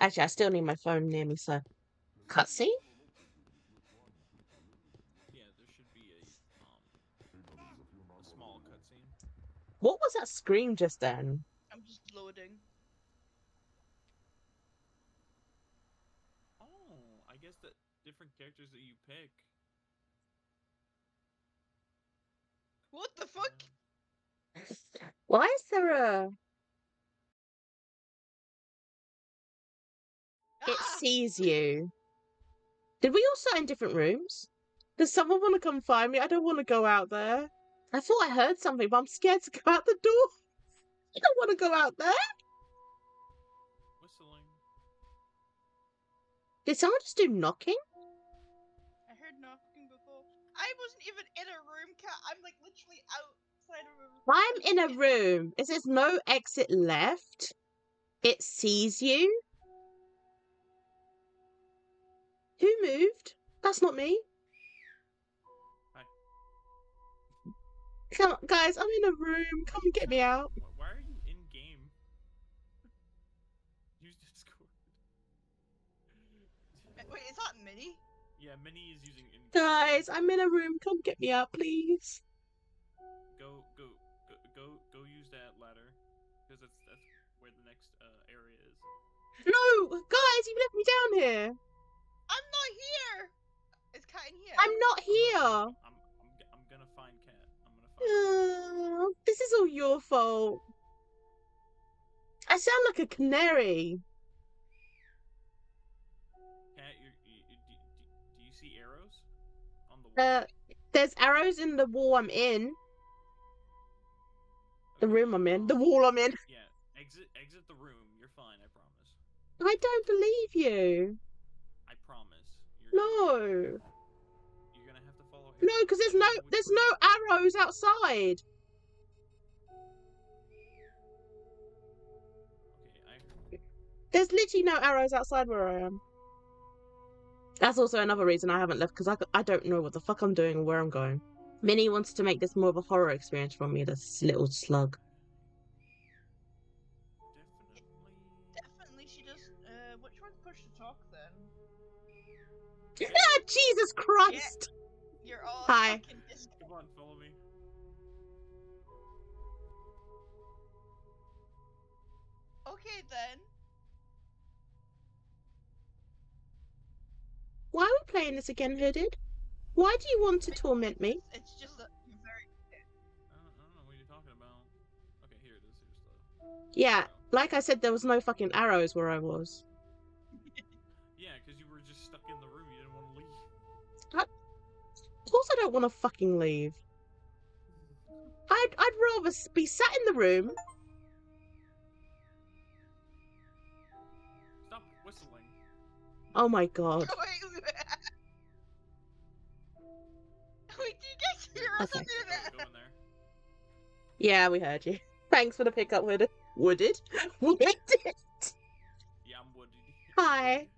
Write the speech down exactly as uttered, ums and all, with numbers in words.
Actually, I still need my phone near me, so... Cutscene? Yeah, there should be a, um, a small cutscene. What was that scream just then? I'm just loading. Oh, I guess the different characters that you pick. What the fuck? Yeah. Why is there a... It sees you. Did we all sit in different rooms? Does someone want to come find me? I don't want to go out there. I thought I heard something, but I'm scared to go out the door. I don't want to go out there. Whistling. Did someone just do knocking? I heard knocking before. I wasn't even in a room, Kat. I'm like literally outside a room. I'm in a room. It says no exit left. It sees you. Who moved? That's not me. Hi. Come on, guys, I'm in a room. Come and get me out. Why are you in game? Use Discord. Wait, is that Minnie? Yeah, Minnie is using in-game. Guys, I'm in a room. Come get me out, please. Go, go, go, go, go use that ladder, because that's that's where the next uh, area is. No, guys, you left me down here. I'm not here! Is Kat in here? I'm not here! I'm, I'm, I'm gonna find Kat. I'm gonna find uh, This is all your fault. I sound like a canary. Kat, you're, you, you, do, do you see arrows on the wall? Uh, there's arrows in the wall I'm in. Okay. The room I'm in. The wall I'm in. Yeah, exit, exit the room. You're fine, I promise. I don't believe you. No. You're gonna have to follow him. No, because there's no there's no arrows outside. Okay, I... There's literally no arrows outside where I am. That's also another reason I haven't left, because I I don't know what the fuck I'm doing or where I'm going. Minnie wants to make this more of a horror experience for me. This little slug. Definitely, definitely she does. Uh, which one's push to talk then? Ah, Jesus Christ! Yeah. You're all Hi. Come on, follow me. Okay then. Why are we playing this again, Hooded? Why do you want to torment me? It's just that you're very. I don't, I don't know what you're talking about. Okay, here it is. Here's the... Yeah, like I said, there was no fucking arrows where I was. Yeah, because you were just stuck in the room. Of course I don't want to fucking leave. I'd, I'd rather be sat in the room. Stop whistling. Oh my god. Wait, do you guys hear us okay. Go in there. Yeah, we heard you. Thanks for the pickup, Wooded. Wooded? Wooded? Yeah, I'm Wooded. Hi.